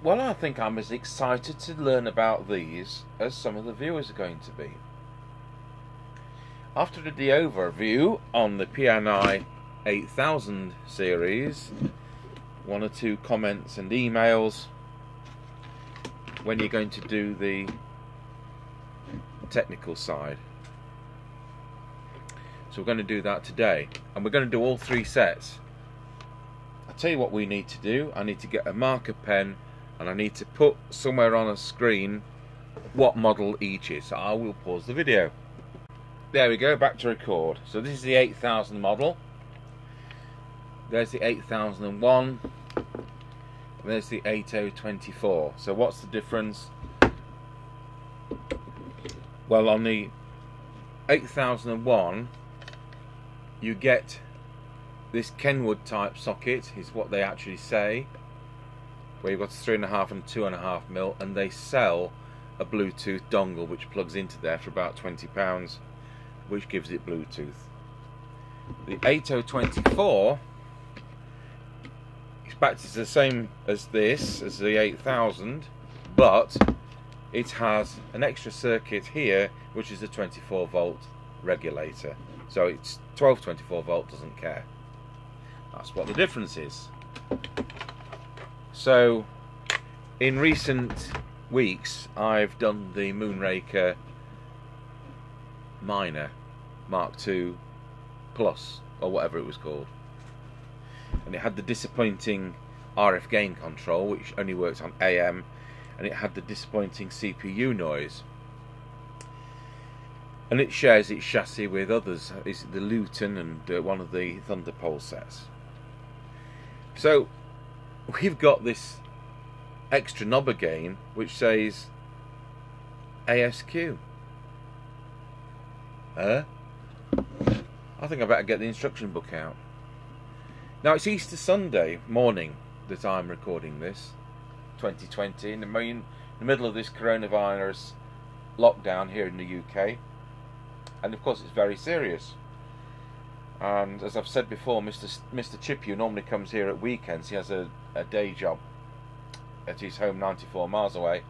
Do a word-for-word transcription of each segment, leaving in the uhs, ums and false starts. Well, I think I'm as excited to learn about these as some of the viewers are going to be. After the overview on the P N I eight thousand series, one or two comments and emails, when you're going to do the technical side. So we're going to do that today, and we're going to do all three sets. I'll tell you what we need to do. I need to get a marker pen, and I need to put somewhere on a screen what model each is. So I will pause the video. There we go, back to record. So this is the eight thousand model. There's the eight thousand one. And there's the eighty twenty-four. So what's the difference? Well, on the eight thousand one, you get this Kenwood type socket, is what they actually say, where you've got three and a half and two and a half mil, and they sell a Bluetooth dongle which plugs into there for about twenty pounds, which gives it Bluetooth. The eighty twenty-four is back to the same as this, as the eight thousand, but it has an extra circuit here, which is a twenty-four volt regulator. So it's twelve, twenty-four volt, doesn't care. That's what the difference is. So in recent weeks I've done the Moonraker Minor Mark two Plus, or whatever it was called, and it had the disappointing R F gain control which only works on A M, and it had the disappointing C P U noise, and it shares its chassis with others. It's the Luton and uh, one of the Thunderpole sets. So we've got this extra knob again which says A S Q. Huh? I think I better get the instruction book out. Now, it's Easter Sunday morning that I'm recording this, twenty twenty, in the, main, the middle of this coronavirus lockdown here in the U K. And of course it's very serious, and as I've said before, Mister S Mister Chippew normally comes here at weekends. He has a, a day job at his home ninety-four miles away.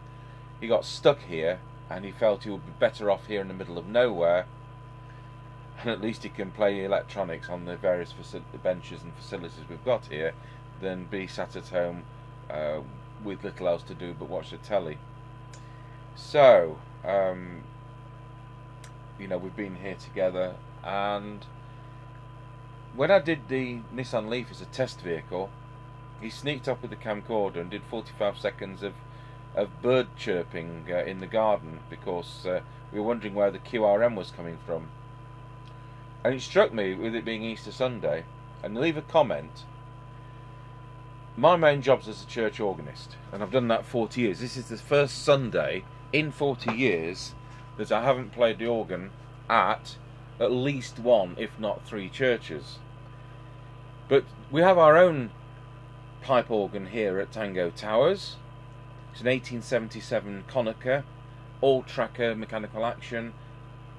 He got stuck here and he felt he would be better off here in the middle of nowhere, and at least he can play electronics on the various the benches and facilities we've got here than be sat at home uh, with little else to do but watch the telly. So um, you know, we've been here together, and when I did the Nissan Leaf as a test vehicle, he sneaked up with the camcorder and did forty-five seconds of, of bird chirping uh, in the garden, because uh, we were wondering where the Q R M was coming from. And it struck me, with it being Easter Sunday, and leave a comment. My main job's as a church organist, and I've done that forty years. This is the first Sunday in forty years that I haven't played the organ at at least one, if not three churches. But we have our own pipe organ here at Tango Towers. It's an eighteen seventy-seven Conacher, all-tracker mechanical action,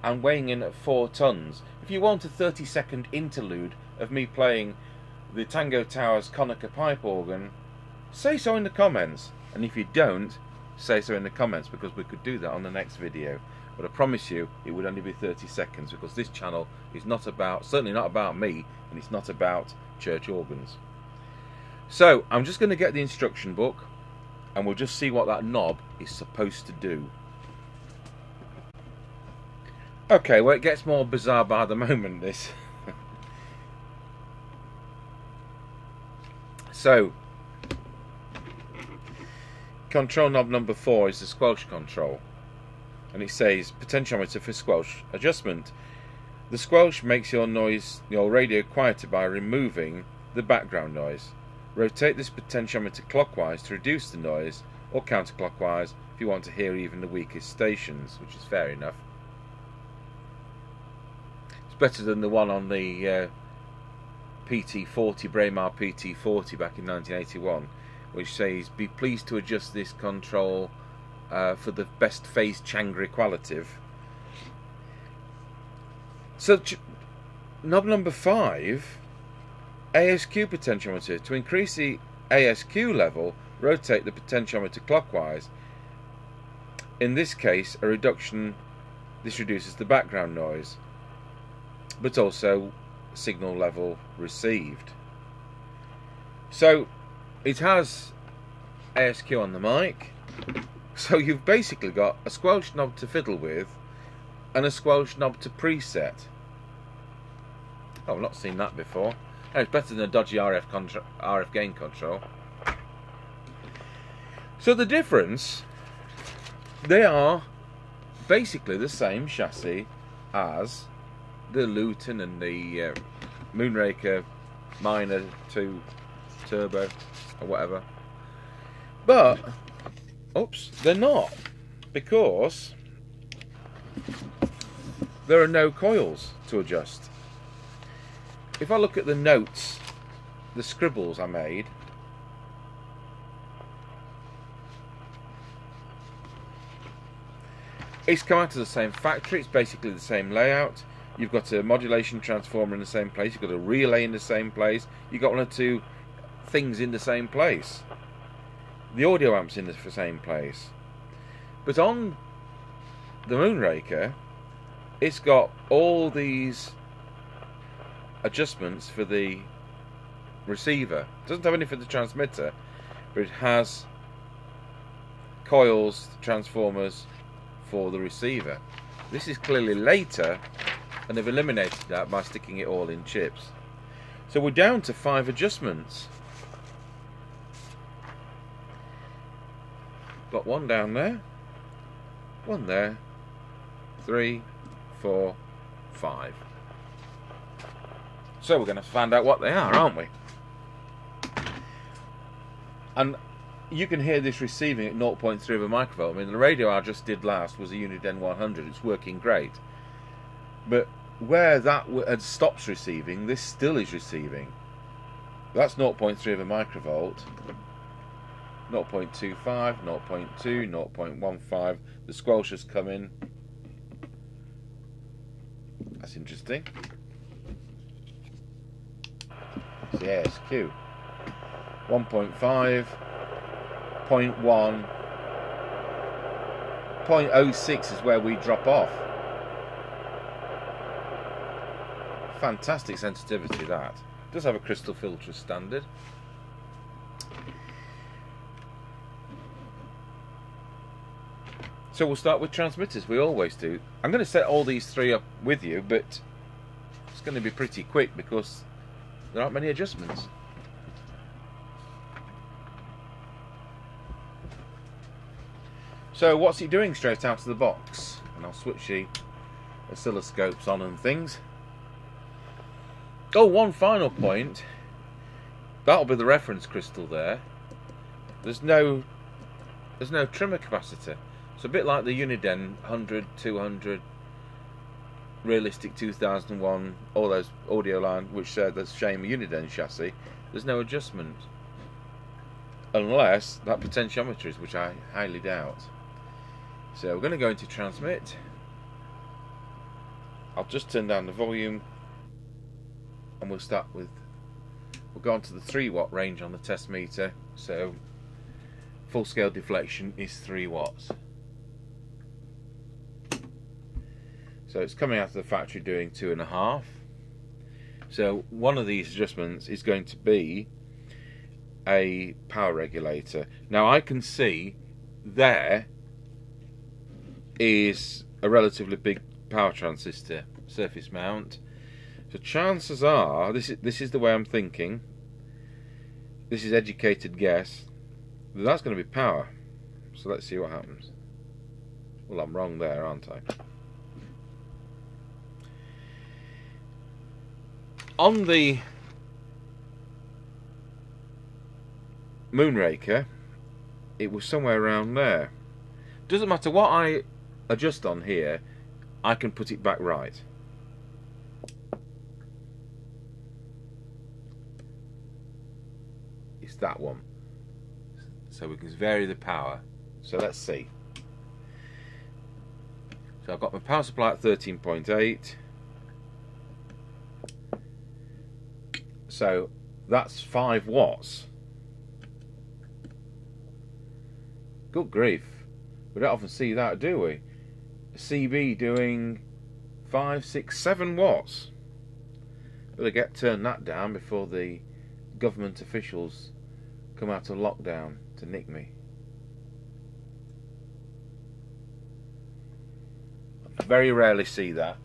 and weighing in at four tons. If you want a thirty second interlude of me playing the Tango Towers Conacher pipe organ, say so in the comments. And if you don't, say so in the comments, because we could do that on the next video. But I promise you it would only be thirty seconds, because this channel is not about, certainly not about me, and it's not about church organs. So I'm just going to get the instruction book and we'll just see what that knob is supposed to do. Okay, well, it gets more bizarre by the moment, this. So control knob number four is the squelch control, and it says potentiometer for squelch adjustment. The squelch makes your noise, your radio quieter by removing the background noise. Rotate this potentiometer clockwise to reduce the noise, or counterclockwise if you want to hear even the weakest stations, which is fair enough. It's better than the one on the uh, P T forty, Braemar P T forty back in nineteen eighty-one, which says be pleased to adjust this control Uh, for the best phase Changri qualitative. So ch knob number five, A S Q potentiometer. To increase the A S Q level, rotate the potentiometer clockwise. In this case, a reduction, this reduces the background noise, but also signal level received. So it has A S Q on the mic, so you've basically got a squelch knob to fiddle with and a squelch knob to preset. Oh, I've not seen that before. Oh, it's better than a dodgy R F, R F gain control. So the difference, they are basically the same chassis as the Luton and the uh, Moonraker Minor two Turbo or whatever, but oops, they're not, because there are no coils to adjust. If I look at the notes, the scribbles I made, it's come out of the same factory, it's basically the same layout. You've got a modulation transformer in the same place, you've got a relay in the same place, you've got one or two things in the same place. The audio amp's in the same place. But on the Moonraker, it's got all these adjustments for the receiver. It doesn't have any for the transmitter, but it has coils, transformers for the receiver. This is clearly later, and they've eliminated that by sticking it all in chips. So we're down to five adjustments. Got one down there, one there, three, four, five. So we're going to find out what they are, aren't we? And you can hear this receiving at zero point three of a microvolt. I mean, the radio I just did last was a Uniden one hundred. It's working great. But where that had stops receiving, this still is receiving. That's zero point three of a microvolt, zero point two five, zero point two, zero point one five. The squelch has come in. That's interesting. It's the A S Q. one point five, zero point one, zero point zero six is where we drop off. Fantastic sensitivity, that. It does have a crystal filter standard. So we'll start with transmitters, we always do. I'm going to set all these three up with you, but it's going to be pretty quick because there aren't many adjustments. So what's it doing straight out of the box? And I'll switch the oscilloscopes on and things. Oh, one final point, that'll be the reference crystal there. There's no there's no trimmer capacitor. It's a bit like the Uniden one hundred, two hundred, Realistic two thousand one, all those audio line, which said that's shame Uniden chassis. There's no adjustment, unless that potentiometer is, which I highly doubt. So we're going to go into transmit. I'll just turn down the volume. And we'll start with, we'll go on to the three watt range on the test meter, so full scale deflection is three watts. So it's coming out of the factory doing two and a half. So one of these adjustments is going to be a power regulator. Now I can see there is a relatively big power transistor surface mount. So chances are, this is, this is the way I'm thinking, this is educated guess, that that's going to be power. So let's see what happens. Well, I'm wrong there, aren't I? On the Moonraker, it was somewhere around there. Doesn't matter what I adjust on here, I can put it back right. That one, so we can vary the power. So let's see. So I've got my power supply at thirteen point eight, so that's five watts. Good grief. We don't often see that, do we? C B doing five, six, seven watts. Better get turned that down before the government officials come out of lockdown to nick me. I very rarely see that.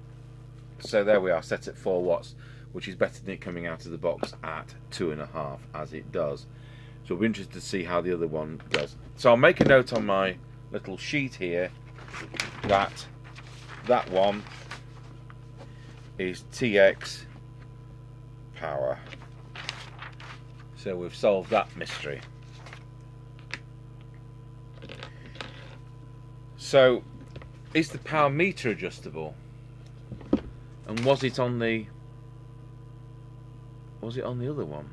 So there we are, set at four watts, which is better than it coming out of the box at two and a half, as it does. So it'll be interested to see how the other one goes. So I'll make a note on my little sheet here that that one is T X power. So we've solved that mystery. So is the power meter adjustable? And was it on the was it on the other one?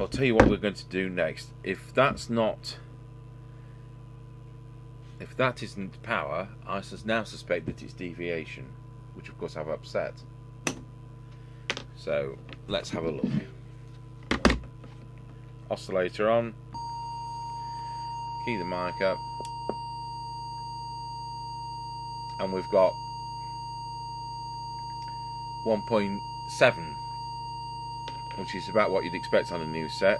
I'll tell you what we're going to do next. If that's not, if that isn't power, I now suspect that it's deviation, which of course I've upset. So let's have a look. Oscillator on. Key the mic up. And we've got one point seven. Which is about what you'd expect on a new set.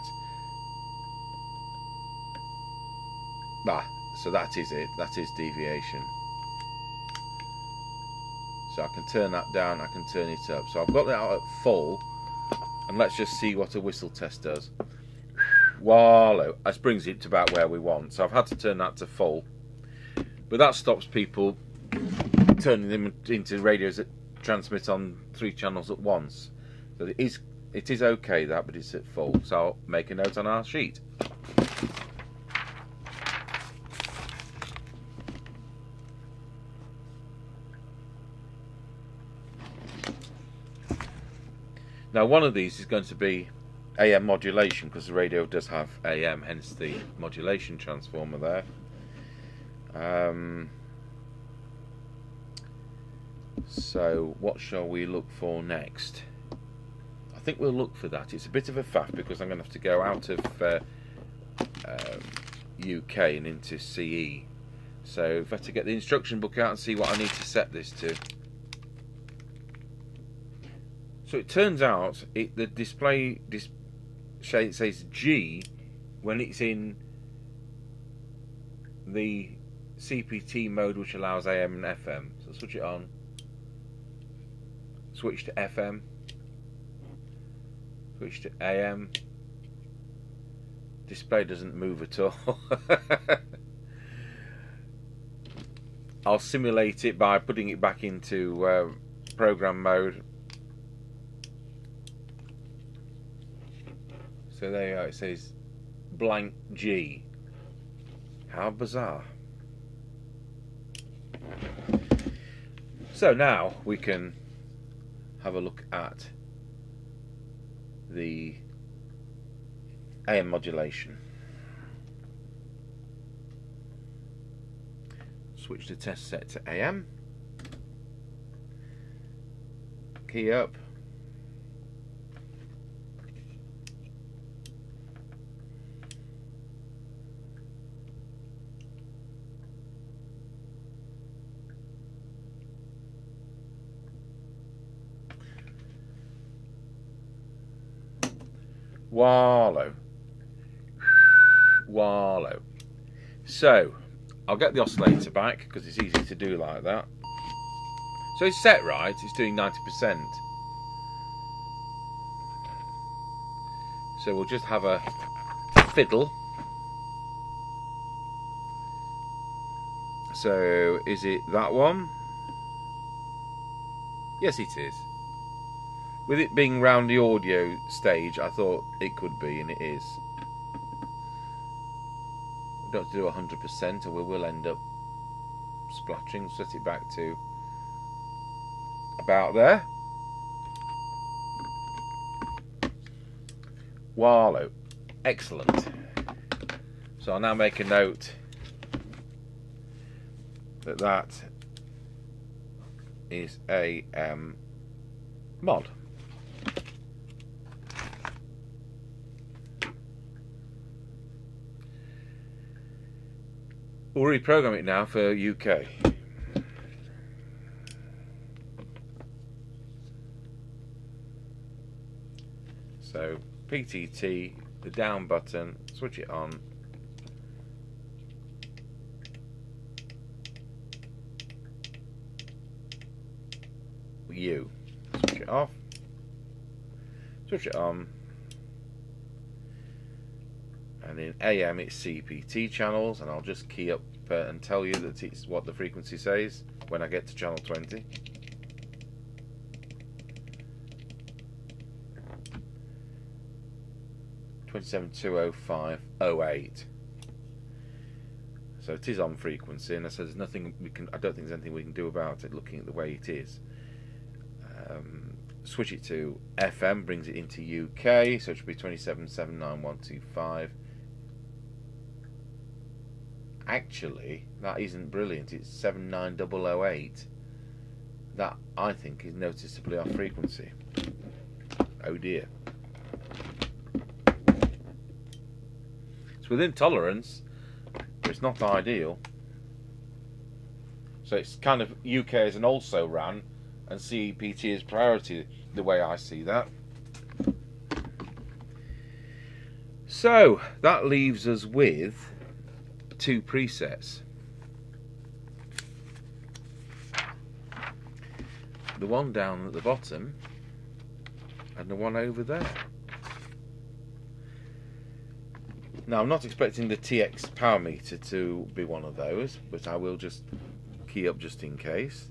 Ah, so that is it. That is deviation. So I can turn that down, I can turn it up. So I've got that out at full, and let's just see what a whistle test does. Wallow. That brings it to about where we want. So I've had to turn that to full. But that stops people turning them into radios that transmit on three channels at once. So it is... It is okay that, but it's at full, so I'll make a note on our sheet. Now one of these is going to be A M modulation, because the radio does have A M, hence the modulation transformer there. Um, so what shall we look for next? I think we'll look for that. It's a bit of a faff because I'm going to have to go out of uh, uh, U K and into C E. So I've got to get the instruction book out and see what I need to set this to. So it turns out it, the display dis says G when it's in the C P T mode, which allows A M and F M. So switch it on. Switch to F M. Switch to A M. Display doesn't move at all. I'll simulate it by putting it back into uh, program mode. So there you go, it says blank G. How bizarre. So now we can have a look at the A M modulation. Switch the test set to A M. Key up. Wallow. Wallow. So, I'll get the oscillator back because it's easy to do like that. So it's set right, it's doing ninety percent. So we'll just have a fiddle. So, is it that one? Yes, it is. With it being round the audio stage, I thought it could be, and it is. We don't have to do one hundred percent, or we will end up splashing. Set it back to about there. Wallow. Excellent. So I'll now make a note that that is a um, mod. We'll reprogram it now for U K. So P T T, the down button, switch it on. U. Switch it off. Switch it on. And in A M it's C P T channels, and I'll just key up uh, and tell you that it's what the frequency says when I get to channel twenty. twenty-seven two oh five oh eight. So it is on frequency, and I said there's nothing we can. I don't think there's anything we can do about it. Looking at the way it is. Um, switch it to F M, brings it into U K, so it should be twenty-seven seven nine one two five. Actually, that isn't brilliant. It's seven nine double oh eight. That, I think, is noticeably off frequency. Oh dear. It's within tolerance, but it's not ideal. So it's kind of U K as an also ran, and C P T is priority, the way I see that. So that leaves us with two presets. The one down at the bottom and the one over there. Now, I'm not expecting the T X power meter to be one of those, but I will just key up just in case.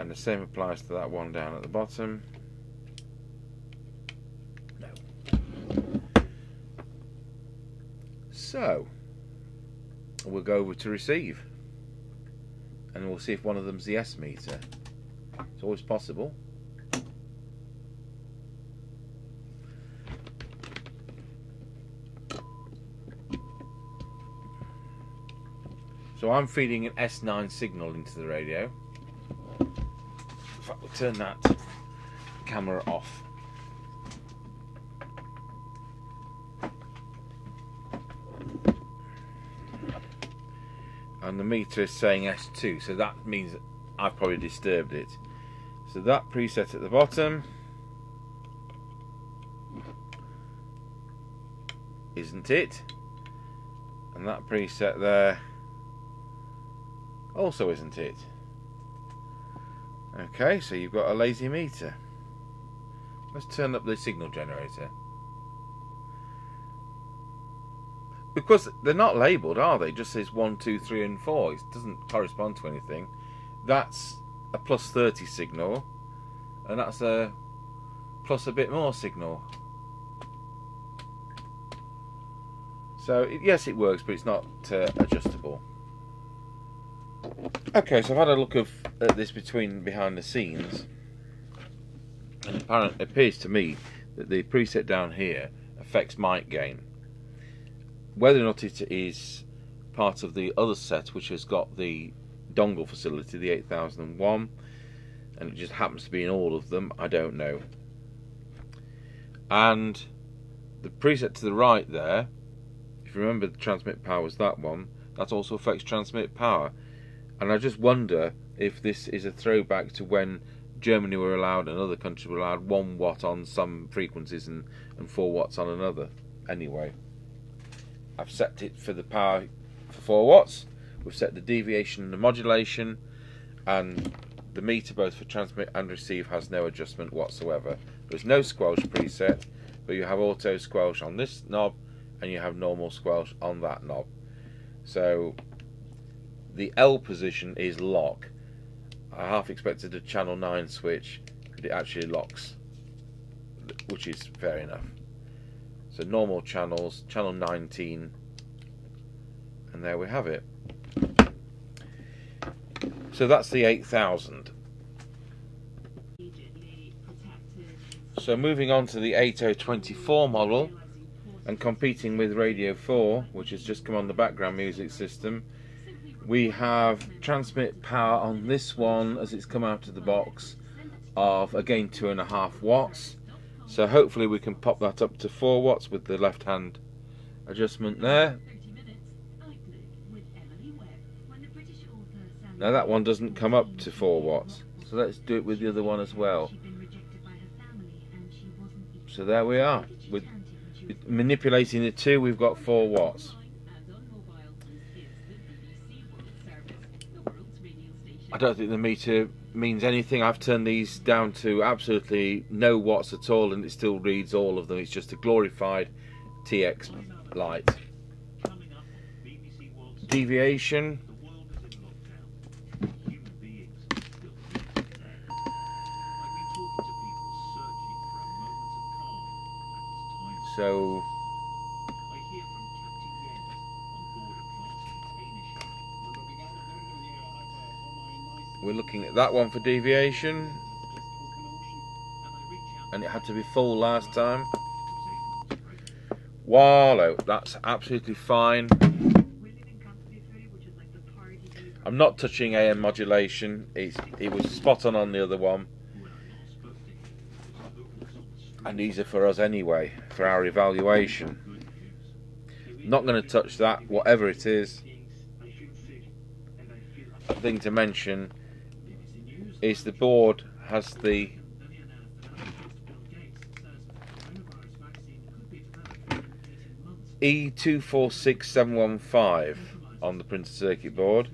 And the same applies to that one down at the bottom. No. So we'll go over to receive, and we'll see if one of them's the S meter. It's always possible. So I'm feeding an S nine signal into the radio. We'll turn that camera off. And the meter is saying S two, so that means I've probably disturbed it. So that preset at the bottom isn't it. And that preset there also isn't it. Okay, so you've got a lazy meter. Let's turn up the signal generator. Because they're not labelled, are they? It just says one, two, three and four. It doesn't correspond to anything. That's a plus thirty signal, and that's a plus a bit more signal. So, it, yes, it works, but it's not uh, adjustable. Okay, so I've had a look of, at this between behind the scenes, and apparently it appears to me that the preset down here affects mic gain. Whether or not it is part of the other set, which has got the dongle facility, the eight thousand one, and it just happens to be in all of them, I don't know. And the preset to the right there, if you remember, the transmit power was that one, that also affects transmit power. And I just wonder if this is a throwback to when Germany were allowed and other countries were allowed one watt on some frequencies and, and four watts on another. Anyway, I've set it for the power for four watts. We've set the deviation and the modulation, and the meter both for transmit and receive has no adjustment whatsoever. There's no squelch preset, but you have auto squelch on this knob and you have normal squelch on that knob. So the L position is lock. I half expected a channel nine switch, but it actually locks, which is fair enough. So normal channels, channel nineteen And there we have it. So that's the eight thousand. So moving on to the eighty twenty-four model and competing with Radio four, which has just come on the background music system, we have transmit power on this one as it's come out of the box of again two and a half watts. So hopefully we can pop that up to four watts with the left hand adjustment there. Now that one doesn't come up to four watts, so let's do it with the other one as well. So there we are. With manipulating the two, we've got four watts. I don't think the meter means anything. I've turned these down to absolutely no watts at all, and it still reads all of them. It's just a glorified T X light. Deviation. So we're looking at that one for deviation, and it had to be full last time. Wallow, that's absolutely fine. I'm not touching A M modulation. It's, it was spot on on the other one. And these are for us anyway, for our evaluation. Not going to touch that, whatever it is. The thing to mention is the board has the E two four six seven one five on the printed circuit board.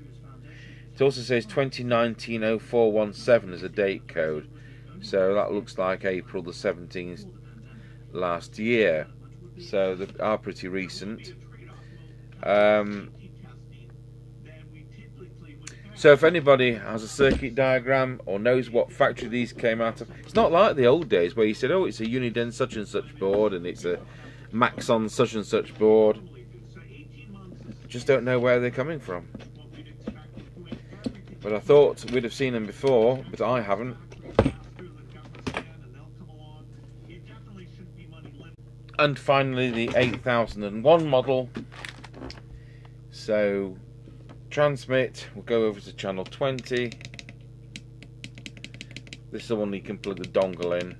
It also says twenty nineteen oh four one seven as a date code. So that looks like April the seventeenth last year. So they are pretty recent. Um, so if anybody has a circuit diagram or knows what factory these came out of, it's not like the old days where you said, oh, it's a Uniden such and such board and it's a Maxon such and such board. Just don't know where they're coming from. But I thought we'd have seen them before, but I haven't. And finally the eight thousand one model. So transmit, we'll go over to channel twenty. This is the one you can plug the dongle in.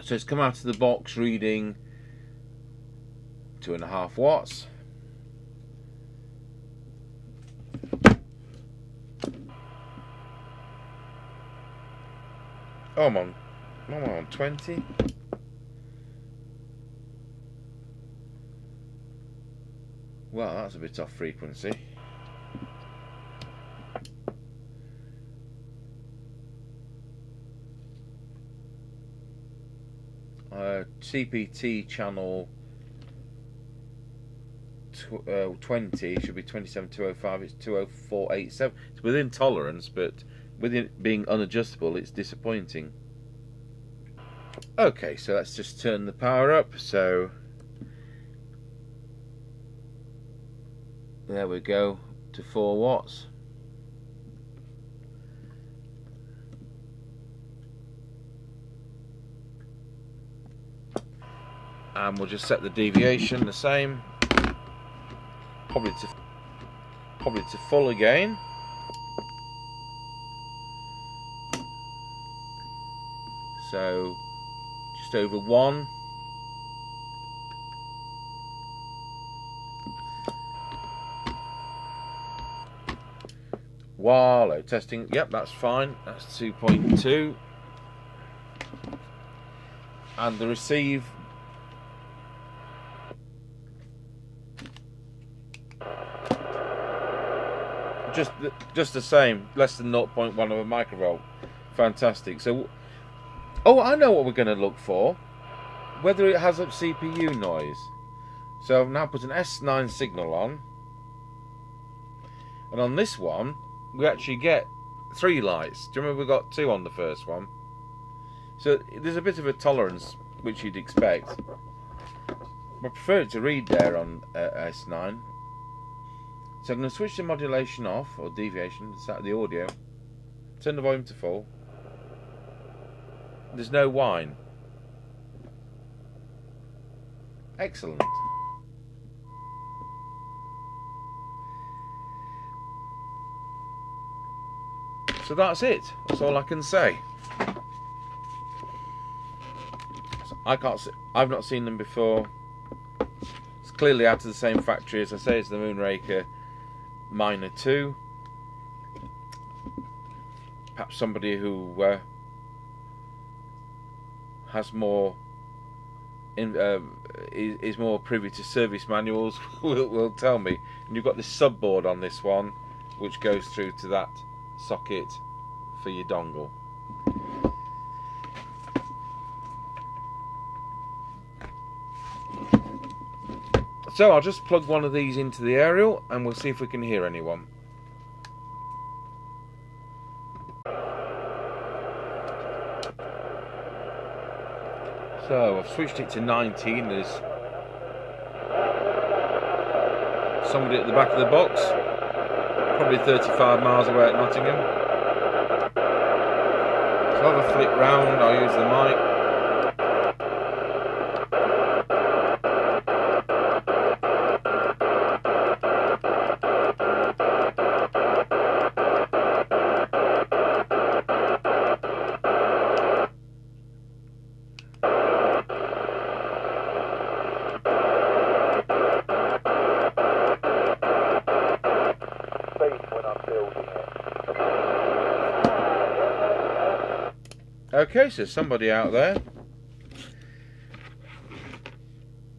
So it's come out of the box reading two and a half watts. Oh, I'm on, I'm on twenty. Well, that's a bit off frequency. Uh, C P T channel tw uh, twenty, it should be twenty-seven two oh five, it's two oh four eight seven. It's within tolerance, but with it being unadjustable, it's disappointing. Okay, so let's just turn the power up. So there we go, to four watts. And we'll just set the deviation the same, probably to probably to full again. So just over one. Wallow testing. Yep, that's fine. That's two point two. And the receive. Just, just the same, less than zero point one of a microvolt. Fantastic. So Oh, I know what we're going to look for. Whether it has up C P U noise. So I've now put an S nine signal on. And on this one, we actually get three lights. Do you remember we got two on the first one? So there's a bit of a tolerance, which you'd expect. I prefer it to read there on uh, S nine. So I'm going to switch the modulation off, or deviation, it's out of the audio. Turn the volume to full. There's no whine. Excellent. So that's it. That's all I can say. I can't see, I've not seen them before. It's clearly out of the same factory, as I say, it's the Moonraker Minor two. Perhaps somebody who uh, has more in, uh, is, is more privy to service manuals will, will tell me. And you've got this subboard on this one, which goes through to that socket for your dongle. So I'll just plug one of these into the aerial and we'll see if we can hear anyone. So I've switched it to nineteen. There's somebody at the back of the box. Probably thirty-five miles away at Nottingham. So I'll have a flick round, I'll use the mic. Okay, so somebody out there.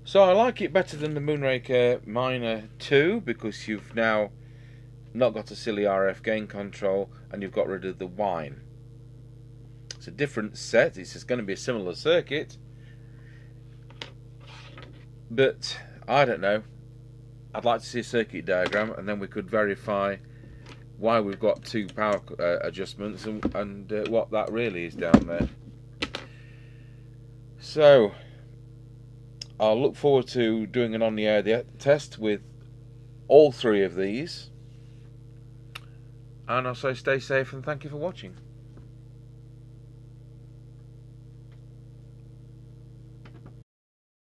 So I like it better than the Moonraker Minor two because you've now not got a silly R F gain control and you've got rid of the whine. It's a different set, it's going to be a similar circuit, but I don't know, I'd like to see a circuit diagram and then we could verify why we've got two power uh, adjustments and, and uh, what that really is down there. So I'll look forward to doing an on-the-air test with all three of these, and I'll say stay safe and thank you for watching.